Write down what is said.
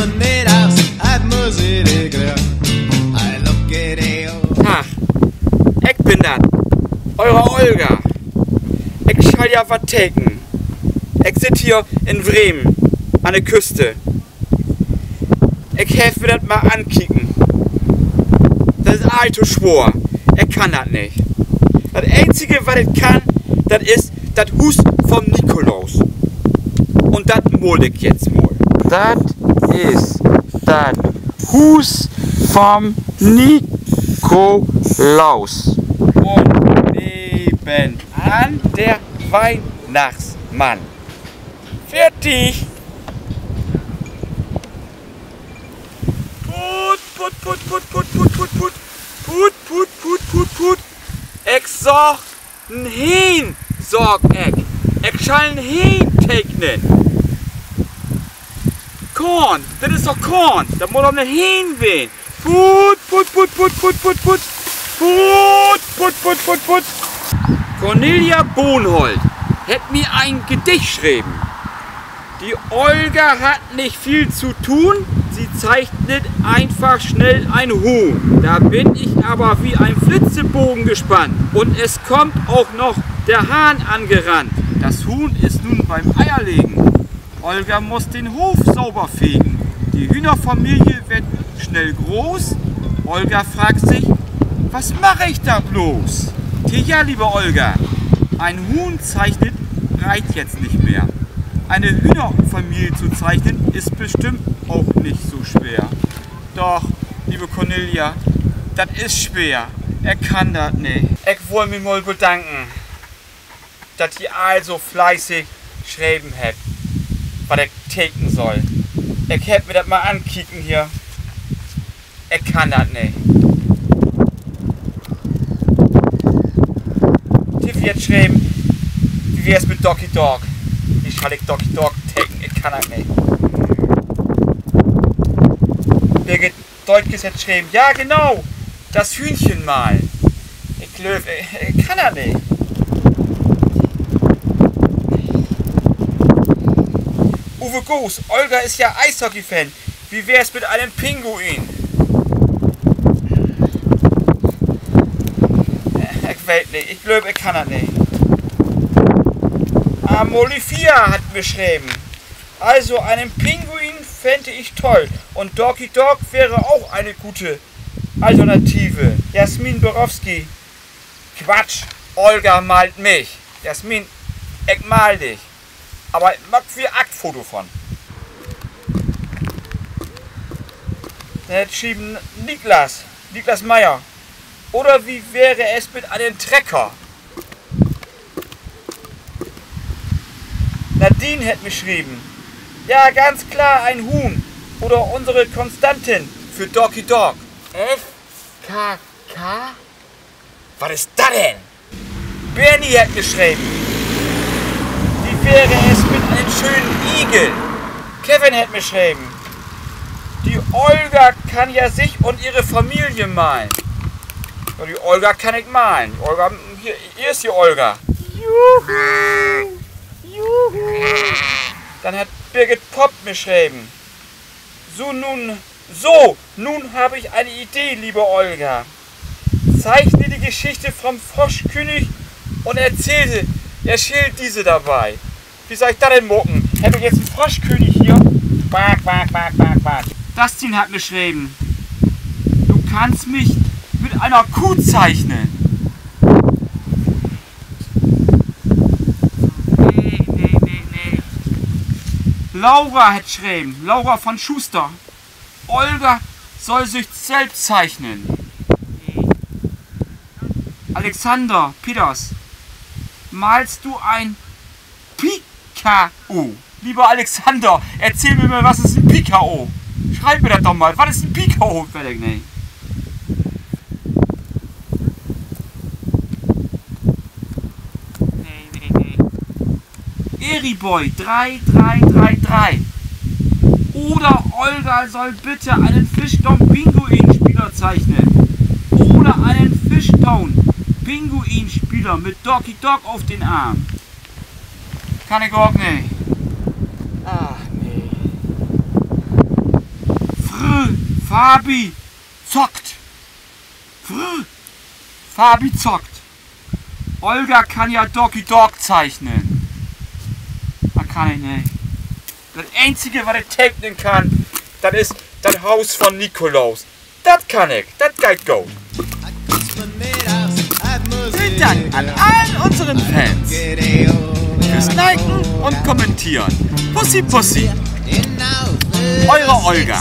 maneras atmosphäre geklärt. I love it. Ha, ich bin dat, eure Olga. Ich schall ja was taken. Ich sit hier in Bremen, an der Küste. Ich helf mir das mal ankicken. Das ist alte Schwur. Er kann das nicht. Das Einzige, was ich kann, das ist das Hus vom Nikolaus. Und das mol ich jetzt mal. Das ist das Hus vom Nikolaus. Und nebenan der Weihnachtsmann. Fertig! Put, put, put, put, put, put, put, put, put, put, put, put, put. Ich sorg'n hin, sorg ich. Ich schall'n hin tegnen. Korn, das ist doch Korn. Da muss doch nicht hinwehen. Put, put, put, put, put, put, put. Put, put, put, put, put. Cornelia Bohnholt hat mir ein Gedicht geschrieben. Die Olga hat nicht viel zu tun, sie zeichnet einfach schnell ein Huhn. Da bin ich aber wie ein Flitzebogen gespannt. Und es kommt auch noch der Hahn angerannt. Das Huhn ist nun beim Eierlegen. Olga muss den Hof sauber fegen. Die Hühnerfamilie wird schnell groß. Olga fragt sich, was mache ich da bloß? Tja, liebe Olga, ein Huhn zeichnet reicht jetzt nicht mehr. Eine Hühnerfamilie zu zeichnen, ist bestimmt auch nicht so schwer. Doch, liebe Cornelia, das ist schwer. Er kann das nicht. Ich wollte mich mal bedanken, dass ihr also fleißig schreiben habt, was ich taken soll. Ich hätte mir das mal ankicken hier. Er kann das nicht. Tiff jetzt schreiben, wie wär's mit Dorkey Dork? Ich kann Dorkey Dork taken, ich kann das nicht. Birgit Deutsch hat geschrieben, ja genau, das Hühnchen malen. Ich glaube, ich kann das nicht. Uwe Goos, Olga ist ja Eishockey-Fan. Wie wär's mit einem Pinguin? Ich weiß nicht, ich glaube, ich kann das nicht. Amolifia hat beschrieben. Also einen Pinguin fände ich toll. Und Dorkey Dork wäre auch eine gute Alternative. Jasmin Borowski. Quatsch, Olga malt mich. Jasmin, ich mal dich. Aber ich mag viel Aktfoto von. Dann schrieben Niklas Meier. Oder wie wäre es mit einem Trecker? Nadine hat mir geschrieben, ja ganz klar ein Huhn oder unsere Konstantin für Dorkey Dork. FKK? Was ist das denn? Bernie hat geschrieben, wie wäre es mit einem schönen Igel? Kevin hat mir geschrieben, die Olga kann ja sich und ihre Familie malen. Und die Olga kann ich malen. Die Olga, hier ist die Olga. Juhu! Juhu. Dann hat Birgit Popp mir geschrieben. So, nun habe ich eine Idee, liebe Olga. Zeichne die Geschichte vom Froschkönig und erzähl diese dabei. Wie soll ich da denn mucken? Hätte ich jetzt einen Froschkönig hier? Quack, quack, quack, quck, quack. Dustin hat mir geschrieben. Du kannst mich mit einer Kuh zeichnen. Laura hat geschrieben, Laura von Schuster. Olga soll sich selbst zeichnen. Alexander Peters, malst du ein Pika-O? Lieber Alexander, erzähl mir mal, was ist ein Pika-O? Schreib mir das doch mal, was ist ein Pika-O? Eriboy 3333. Oder Olga soll bitte einen Fischtown-Pinguin-Spieler zeichnen. Oder einen Fischtown-Pinguin-Spieler mit Dorkey Dork auf den Arm. Kann ich auch nicht. Ach nee. Fabi zockt. Fabi zockt. Olga kann ja Dorkey Dork zeichnen. Man kann ich nicht. Das Einzige, was ich zeichnen kann, das ist das Haus von Nikolaus. Das kann ich. Das geht go. Vielen Dank an all unseren Fans fürs Liken und Kommentieren. Pussy, Pussy. Eure Olga.